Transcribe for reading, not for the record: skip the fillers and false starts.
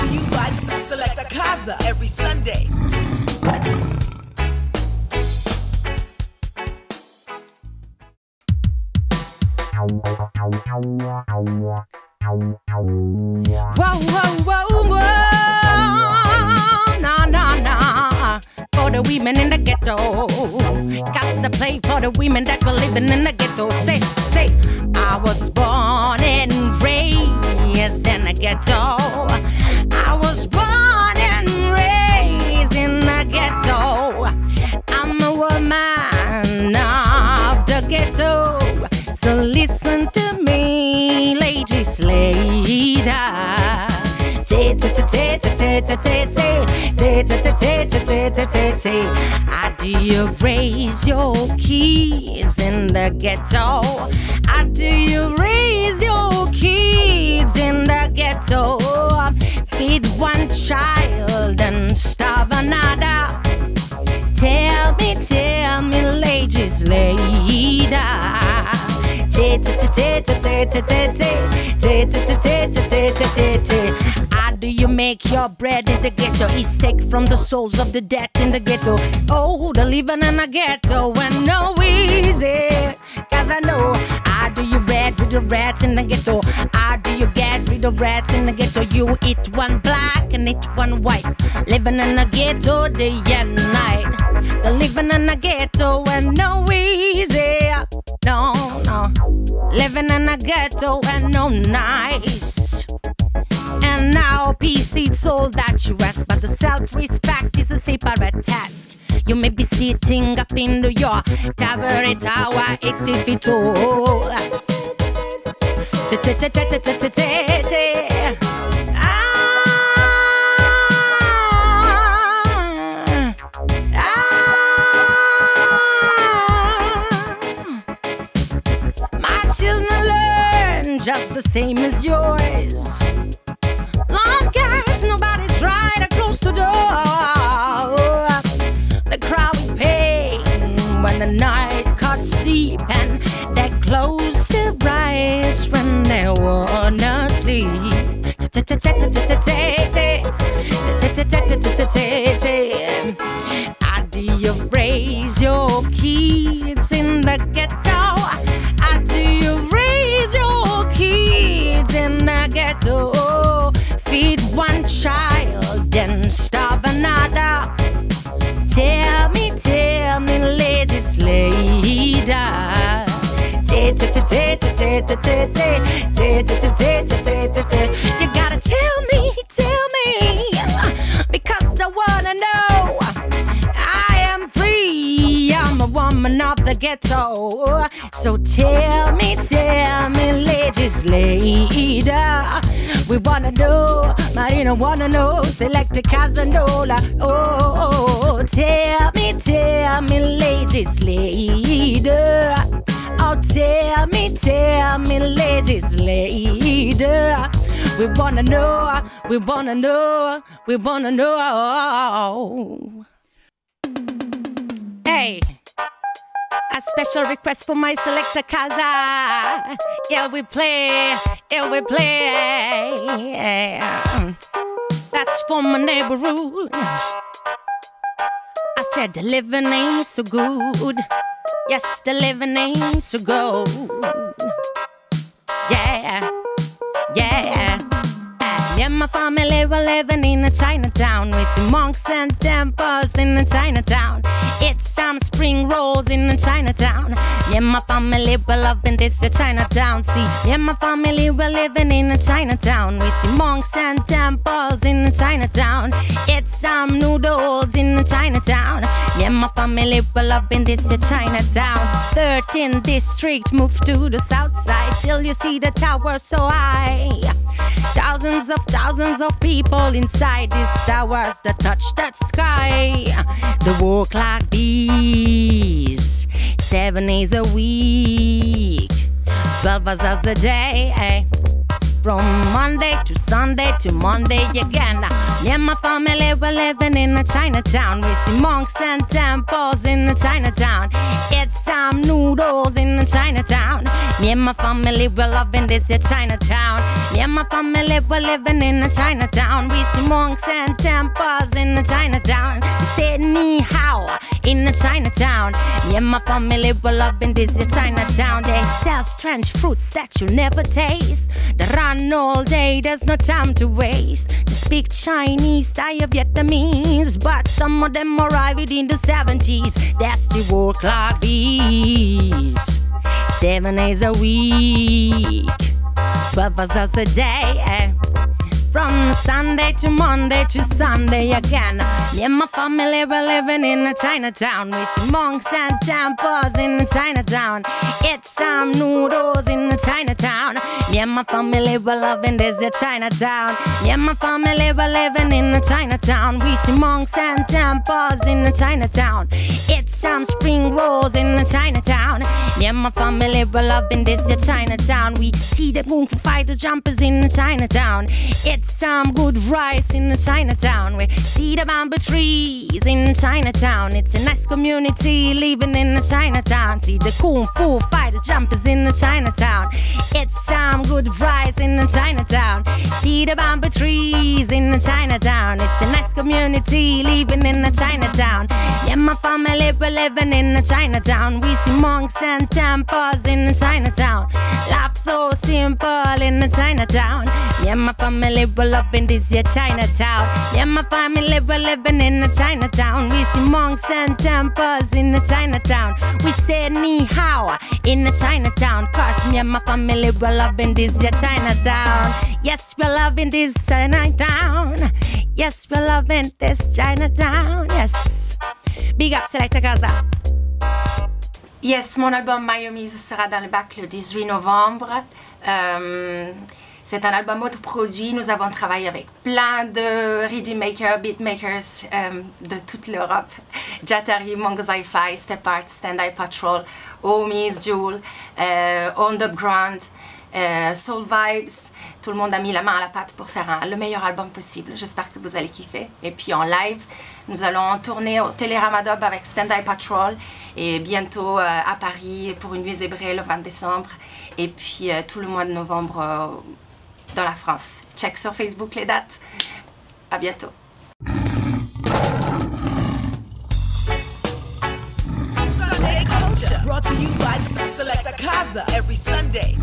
to you by Selecta K-ZA every Sunday. For the women in the ghetto, got to play for the women that were living in the ghetto. Say, I was born and raised in the ghetto. I was born and raised in the ghetto. I'm a woman of the ghetto. So listen to me, legislator. How do you raise your kids in the ghetto? How do you raise your kids in the ghetto? Feed one child and starve another. Tell me, legislator. How do you make your bread in the ghetto? It's taken from the souls of the dead in the ghetto. Oh, the living in the ghetto ain't no easy, 'cause I know. How do you get rid of rats in the ghetto? How do you get rid of rats in the ghetto? You eat one black and eat one white, living in the ghetto day and night. The living in the ghetto ain't no easy. No, living in a ghetto and no nice. And now peace is all that you ask, but the self-respect is a separate task. You may be sitting up in your tavern tower, it's difficult. Just the same as yours, long as nobody tried to close the door. The crowd pain when the night cuts deep, and they close their eyes when they wanna sleep. How do you raise your kids in the ghetto? How do you raise your kids in the ghetto? Feed one child and starve another. Tell me, legislator. You gotta tell me, because I wanna know. I am free, I'm a woman of the ghetto. So tell me, legislator. We wanna know, Marina wanna know, Selecta K-ZA. Oh, tell me, legislator. Oh, tell me, legislator. We wanna know. Hey. A special request for my Selecta K-ZA. Yeah, we play. Yeah. That's for my neighborhood. I said the living ain't so good. Yes, the living ain't so good. Yeah. Me and my family were living in a Chinatown. We see monks and temples in a Chinatown. Eat some spring rolls in a Chinatown. Me and my family were loving this a Chinatown. See, me and my family were living in a Chinatown. We see monks and temples in a Chinatown. Eat some noodles in a Chinatown. Me and my family were loving this a Chinatown. 13th district, move to the south side till you see the tower so high. Thousands of people inside these towers that touch that sky. They walk like bees, 7 days a week, 12 hours a day. From Monday to Sunday to Monday again. Me and my family were living in a Chinatown. We see monks and temples in a Chinatown. Eat some noodles in a Chinatown. Me and my family, we're loving this here Chinatown. Me and my family, we're living in a Chinatown. We see monks and temples in a Chinatown. We say ni hao in a Chinatown. Me and my family, we're loving this here Chinatown. They sell strange fruits that you never taste. They run all day, there's no time to waste. They speak Chinese, Thai or Vietnamese, but some of them arrived in the 70s. That's the work like these. 7 days a week, 12 hours a day, from Sunday to Monday to Sunday again. Me and my family, we're living in a Chinatown. We see monks and temples in a Chinatown. Eat some noodles in a Chinatown. Me and my family, we're loving this a Chinatown. Me and my family, we're living in a Chinatown. We see monks and temples in a Chinatown. Eat some spring rolls in a Chinatown. Me and my family, we're loving this a Chinatown. We see the kung fu fighter jumpers in a Chinatown. Eat some good rice in a Chinatown. We see the bamboo trees in Chinatown. It's a nice community living in a Chinatown. See the kung fu fighter jumpers in a Chinatown. Eat some good rice in a Chinatown. See the bamboo trees in a Chinatown. It's a nice community living in a Chinatown. Yeah, my family, we're living in a Chinatown. We see monks and temples in a Chinatown. Life so simple in a Chinatown. Yeah, my family, we're loving this here Chinatown. Yeah, my family, we're living in a Chinatown. We see monks and temples in a Chinatown. We say ni hao in a Chinatown. Cause me and my family, we're loving this here Chinatown. Yes, we're loving this Chinatown. Yes, we're loving this Chinatown. Yes. Big up, Selecta K-ZA. Yes, mon album My Homies sera dans le bac le 18 novembre. C'est un album autoproduit. Nous avons travaillé avec plein de ready-makers, beatmakers de toute l'Europe. Jatari, Mongo Zi-Fi, Step Art, Stand High Patrol, Homies, Jewel, On The Ground, Soul Vibes. Tout le monde a mis la main à la pâte pour faire le meilleur album possible. J'espère que vous allez kiffer. Et puis en live, nous allons tourner au Télérama Dub avec Stand High Patrol. Et bientôt à Paris pour une nuit zébrée le 20 décembre. Et puis tout le mois de novembre... dans la France. Check sur Facebook les dates. À bientôt. Brought to you by Selecta K-ZA every Sunday.